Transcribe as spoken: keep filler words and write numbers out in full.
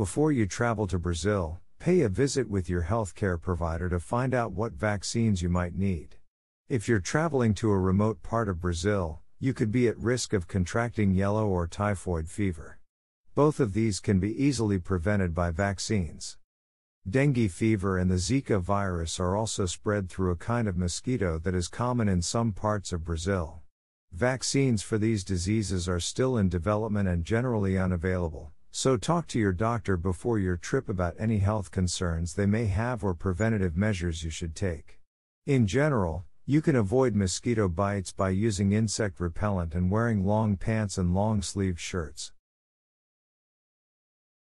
Before you travel to Brazil, pay a visit with your healthcare provider to find out what vaccines you might need. If you're traveling to a remote part of Brazil, you could be at risk of contracting yellow or typhoid fever. Both of these can be easily prevented by vaccines. Dengue fever and the Zika virus are also spread through a kind of mosquito that is common in some parts of Brazil. Vaccines for these diseases are still in development and generally unavailable. So talk to your doctor before your trip about any health concerns they may have or preventative measures you should take. In general, you can avoid mosquito bites by using insect repellent and wearing long pants and long-sleeved shirts.